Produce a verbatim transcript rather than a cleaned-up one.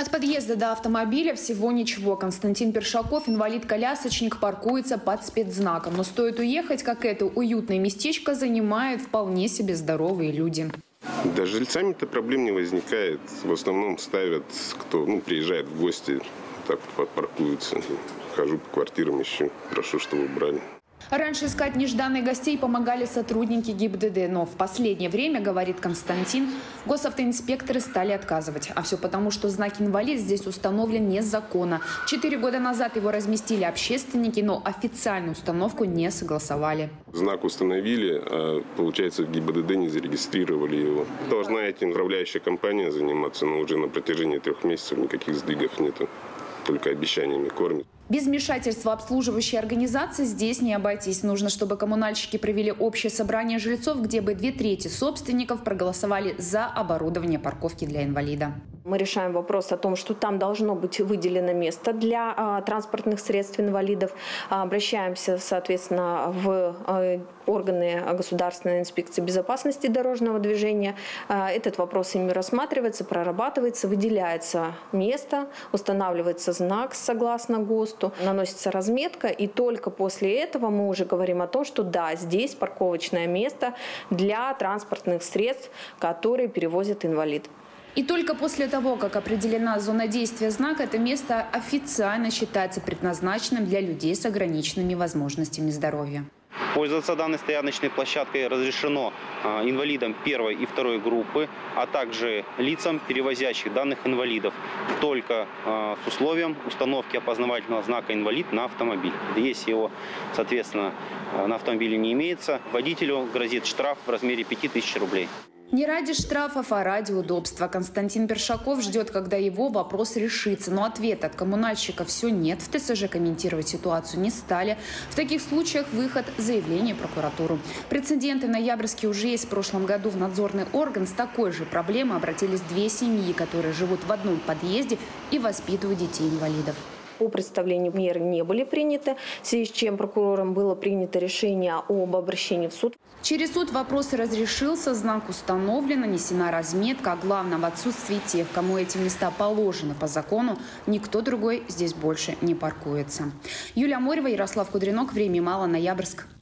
От подъезда до автомобиля всего ничего. Константин Першаков, инвалид-колясочник, паркуется под спецзнаком. Но стоит уехать, как это уютное местечко занимает вполне себе здоровые люди. Да, с жильцами-то проблем не возникает. В основном ставят, кто ну, приезжает в гости, так вот паркуются. Хожу по квартирам еще. Прошу, чтобы убрали. Раньше искать нежданных гостей помогали сотрудники ГИБДД, но в последнее время, говорит Константин, госавтоинспекторы стали отказывать. А все потому, что знак «инвалид» здесь установлен незаконно. Четыре года назад его разместили общественники, но официальную установку не согласовали. Знак установили, а получается в ГИБДД не зарегистрировали его. Должна этим управляющая компания заниматься, но уже на протяжении трех месяцев никаких сдвигов нету. Только обещаниями кормят. Без вмешательства обслуживающей организации здесь не обойтись. Нужно, чтобы коммунальщики провели общее собрание жильцов, где бы две трети собственников проголосовали за оборудование парковки для инвалида. Мы решаем вопрос о том, что там должно быть выделено место для а, транспортных средств инвалидов. А, обращаемся, соответственно, в а, органы Государственной инспекции безопасности дорожного движения. А, этот вопрос ими рассматривается, прорабатывается, выделяется место, устанавливается знак согласно ГОСТу, наносится разметка, и только после этого мы уже говорим о том, что да, здесь парковочное место для транспортных средств, которые перевозят инвалид. И только после того, как определена зона действия знака, это место официально считается предназначенным для людей с ограниченными возможностями здоровья. Пользоваться данной стояночной площадкой разрешено инвалидам первой и второй группы, а также лицам, перевозящих данных инвалидов, только с условием установки опознавательного знака «инвалид» на автомобиль. Если его, соответственно, на автомобиле не имеется, водителю грозит штраф в размере пяти тысяч рублей. Не ради штрафов, а ради удобства. Константин Першаков ждет, когда его вопрос решится. Но ответа от коммунальщика все нет. В ТСЖ комментировать ситуацию не стали. В таких случаях выход – заявление в прокуратуру. Прецеденты в Ноябрьске уже есть. В прошлом году в надзорный орган с такой же проблемой обратились две семьи, которые живут в одном подъезде и воспитывают детей-инвалидов. По представлению меры не были приняты, в связи с чем прокурором было принято решение об обращении в суд. Через суд вопрос разрешился, знак установлен, нанесена разметка. А главное, в отсутствии тех, кому эти места положены по закону, никто другой здесь больше не паркуется. Юлия Морева, Ярослав Кудренок. Время мало. Ноябрьск.